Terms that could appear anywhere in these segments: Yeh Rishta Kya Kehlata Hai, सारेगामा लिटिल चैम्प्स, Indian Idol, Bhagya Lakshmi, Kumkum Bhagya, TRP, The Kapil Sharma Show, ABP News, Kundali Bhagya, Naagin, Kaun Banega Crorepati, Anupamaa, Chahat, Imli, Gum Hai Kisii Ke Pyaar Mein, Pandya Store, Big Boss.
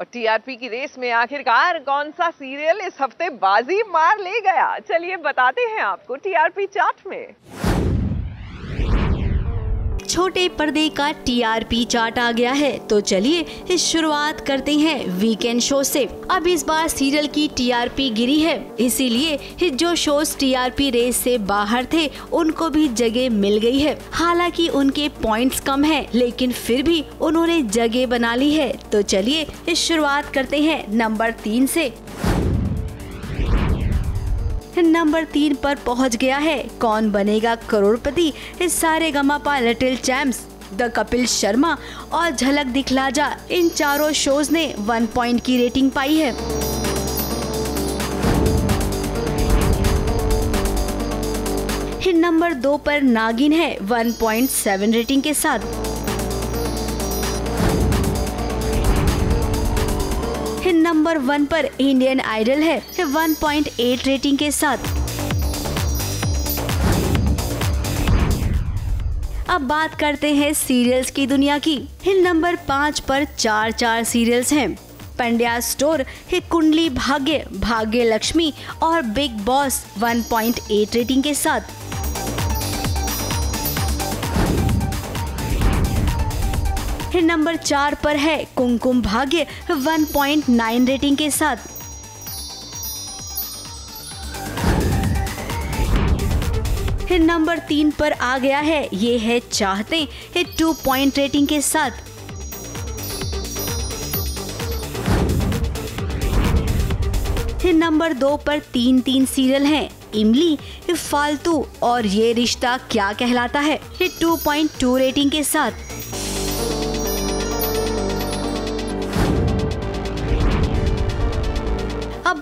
और टीआरपी की रेस में आखिरकार कौन सा सीरियल इस हफ्ते बाजी मार ले गया, चलिए बताते हैं आपको टीआरपी चार्ट में। छोटे पर्दे का टीआरपी चार्ट आ गया है तो चलिए इस शुरुआत करते हैं वीकेंड शो से। अब इस बार सीरियल की टीआरपी गिरी है, इसीलिए जो शोज टीआरपी रेस से बाहर थे उनको भी जगह मिल गई है। हालांकि उनके पॉइंट्स कम हैं, लेकिन फिर भी उन्होंने जगह बना ली है। तो चलिए इस शुरुआत करते हैं नंबर 3 से। नंबर 3 पर पहुंच गया है कौन बनेगा करोड़पति, इस सारेगामा लिटिल चैम्प्स, the Kapil Sharma और झलक दिखला जा, इन चारों शोज ने 1 पॉइंट की रेटिंग पाई है। नंबर 2 पर नागिन है 1.7 रेटिंग के साथ। नंबर 1 पर इंडियन आइडल है 1.8 रेटिंग के साथ। अब बात करते हैं सीरियल्स की दुनिया की। नंबर 5 पर चार सीरियल्स हैं, पंड्या स्टोर, कुंडली भाग्य, भाग्य लक्ष्मी और बिग बॉस 1.8 रेटिंग के साथ। नंबर 4 पर है कुमकुम भाग्य 1.9 रेटिंग के साथ। नंबर 3 पर आ गया है ये है चाहते 2 पॉइंट रेटिंग के साथ। नंबर 2 पर 3 सीरियल हैं, इमली, फालतू और ये रिश्ता क्या कहलाता है, 2.2 रेटिंग के साथ।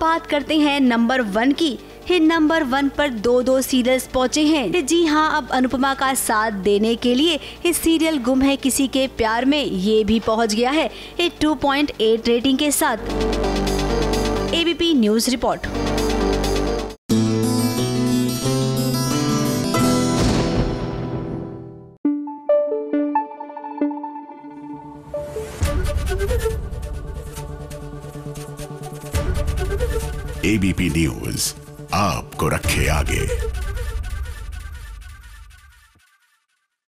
बात करते हैं नंबर 1 की। नंबर 1 पर दो सीरियल्स पहुंचे हैं। जी हाँ, अब अनुपमा का साथ देने के लिए इस सीरियल गुम है किसी के प्यार में, ये भी पहुंच गया है 2.8 रेटिंग के साथ। ABP news report. ABP news आपको रखे आगे।